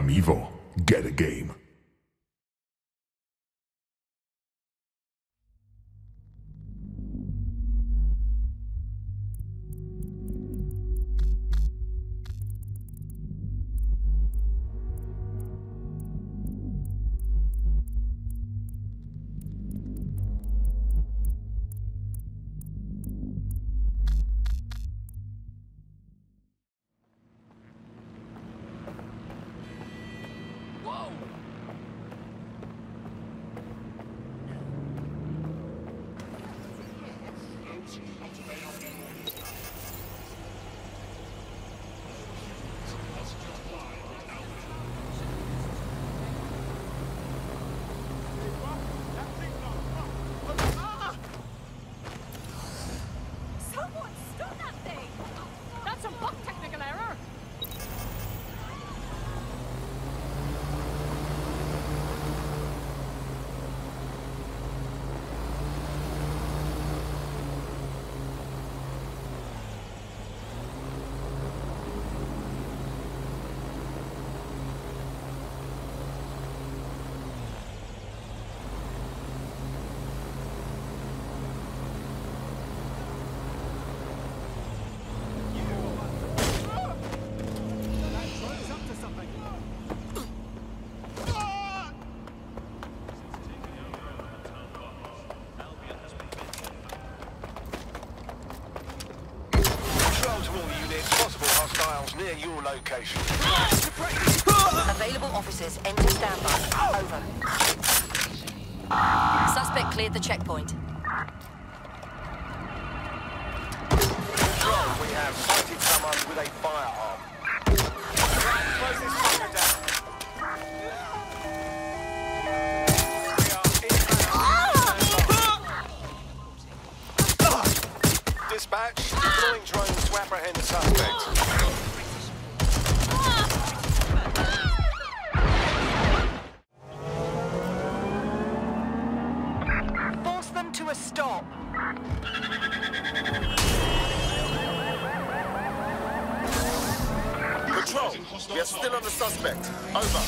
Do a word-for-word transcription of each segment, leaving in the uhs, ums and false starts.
Gamivo, get a game. Near your location. Available officers enter standby. Over. Suspect cleared the checkpoint. Control, we have sighted someone with a firearm. Close this fire down. We are in. Dispatch, deploying drones to apprehend the suspect. To a stop. Patrol, we are still on the suspect. Over.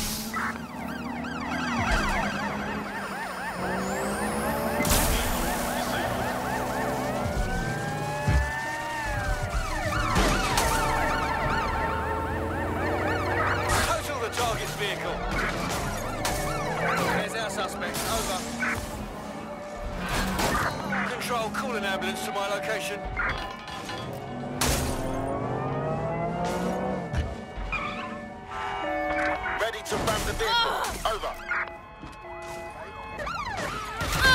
Total the target's vehicle. There's our suspect. Over. Control, call an ambulance to my location. Ready to ram the vehicle. Uh. Over. Uh.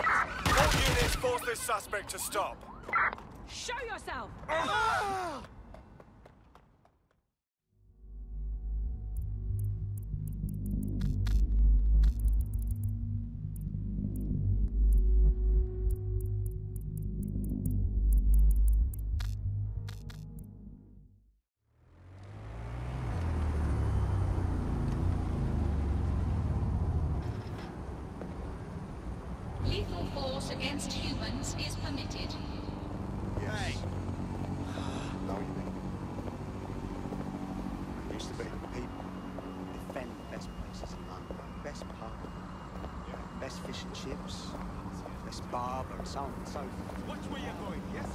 All units, force this suspect to stop. Show yourself! Uh. Lethal force against humans is permitted. Yes. Yay! No, you think. It used to be people defend the best places in London, best park, yeah. Best fish and chips, best barber, and so on and so forth. Watch where you're going, yes?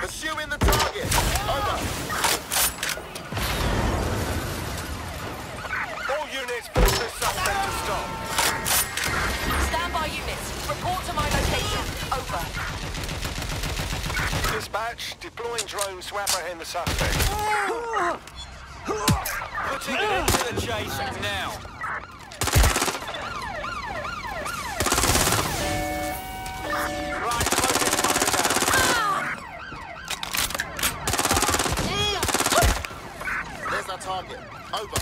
Pursuing the target! Over! All units, force this suspect to stop. Standby units, report to my location. Over. Dispatch, deploying drones to apprehend the suspect. Putting it into the chase now. Right. Target. Over.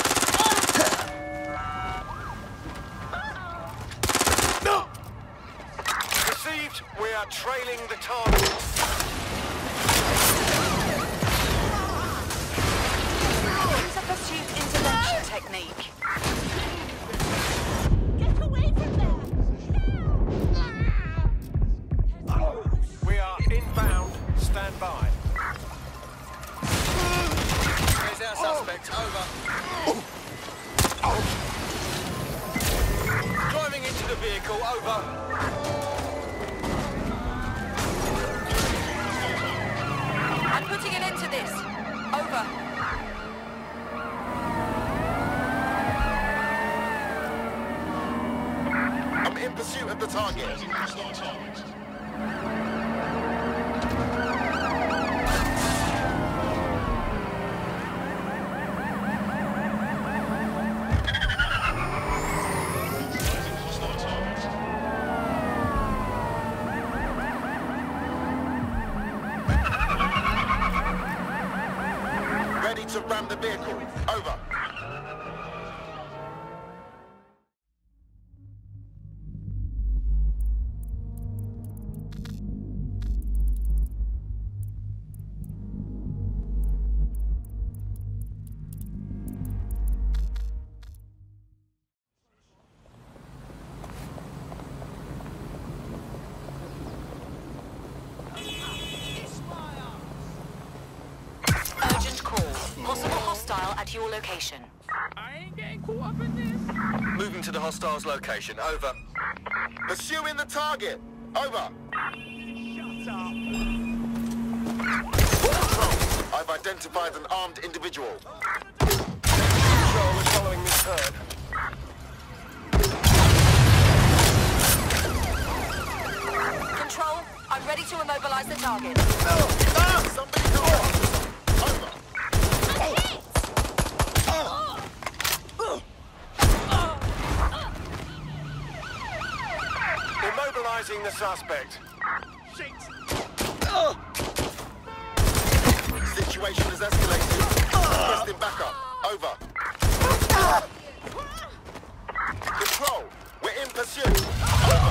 are trailing the target. Technique. Get away from that! We are inbound. Stand by. There's our suspect. Over. Driving into the vehicle. Over. I'm putting an end to this. Over. In pursuit of the target. Ready to ram the vehicle. Over. At your location. I ain't getting caught up in this. Moving to the hostile's location. Over. Pursuing the target. Over. Shut up. Control. I've identified an armed individual. Control is following this herd. Control, I'm ready to immobilize the target. No! No! Somebody go off! The suspect. Shit. Uh. Situation has escalated. Uh. Requesting backup. Over. Uh. Control. We're in pursuit. Over. Uh.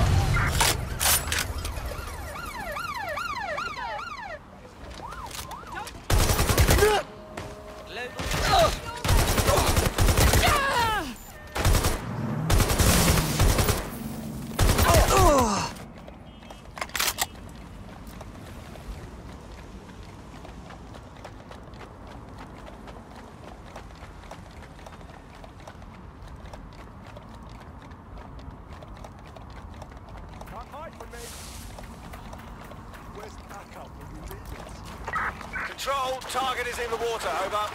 Control, target is in the water, over.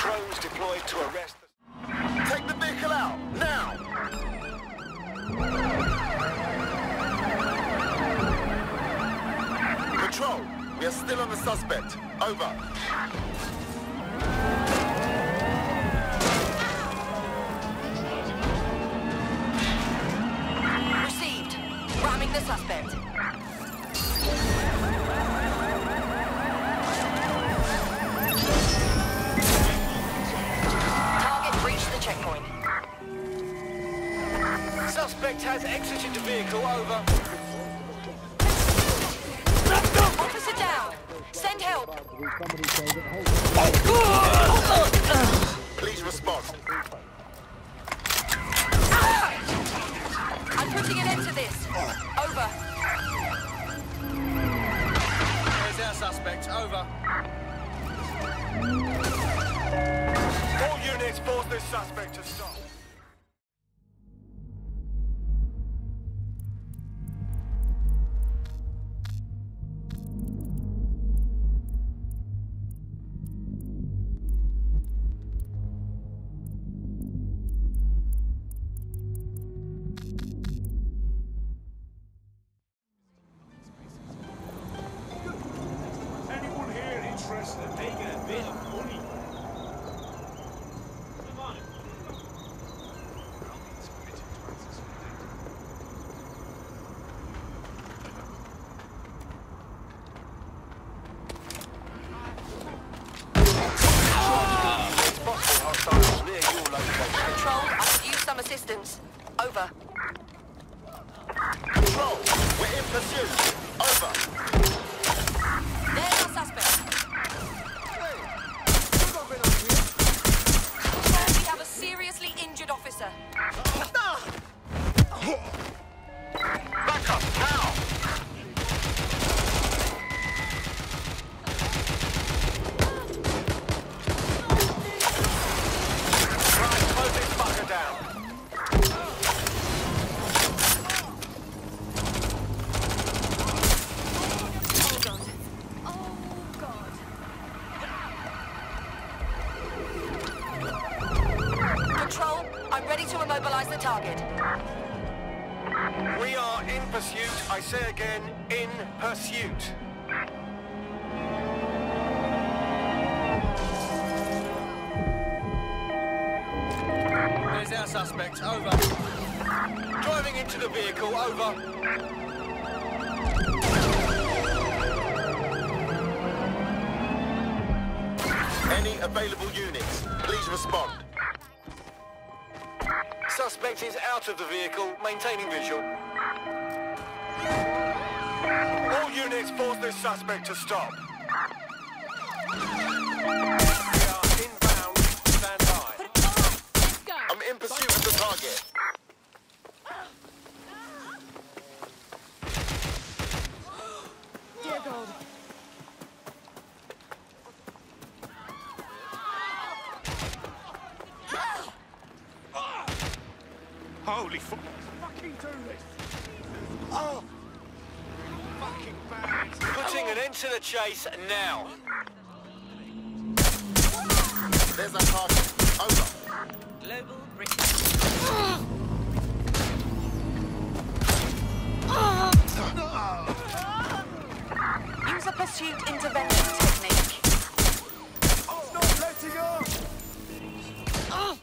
Drones deployed to arrest the... Take the vehicle out, now! Control, we are still on the suspect, over. Received, ramming the suspect. Suspect has exited the vehicle, over. Officer down! Send help! Please respond. I'm putting an end to this. Over. There's our suspect, over. All units force this suspect to stop. Control, I could use some assistance. Over. Pursuit over. There's a suspect. Hey, you got bit on here. We have a seriously injured officer. Back up now. Try and close this fucker down. Target. We are in pursuit, I say again, in pursuit. There's our suspect, over. Driving into the vehicle, over. Any available units, please respond. Suspect is out of the vehicle, maintaining visual. All units force this suspect to stop. We are inbound, stand by. I'm in pursuit of the target. Dear God. Holy fuck! Fucking do this! Oh! Fucking bad! Putting an end to the chase now! There's that target. Over! Global Britain. Use a pursuit intervention technique. Oh, stop letting off! Oh.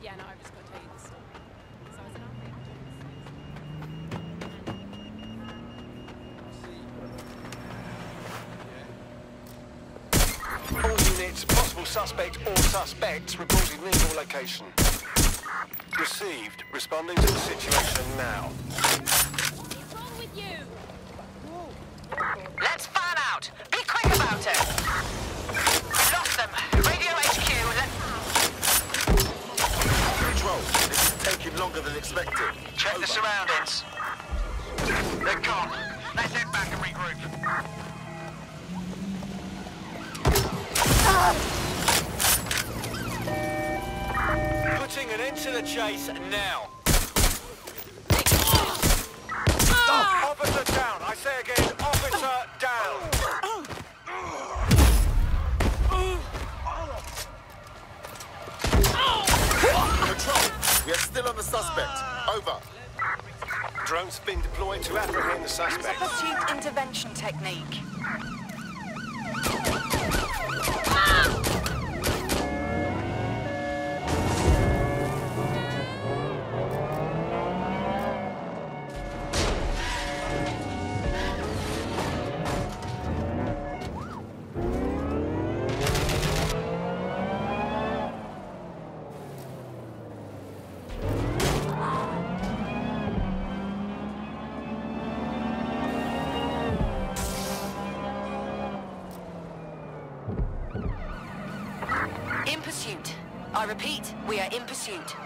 Yeah, no, I've just got to tell you the story. So I was in our thing. All units, possible suspect or suspects reported near your location. Received. Responding to the situation now. What's wrong with you? Whoa. Let's fan out. Be quick about it. We lost them. Radio H Q. Let's... This is taking longer than expected. Check Over. The surroundings. They're gone. Let's head back and regroup. Ah! Putting an end to the chase now. Ah! Officer down. I say again, officer down. We are still on the suspect. Over. Drones been deployed to apprehend the suspect. Pursuit intervention technique. In pursuit. I repeat, we are in pursuit.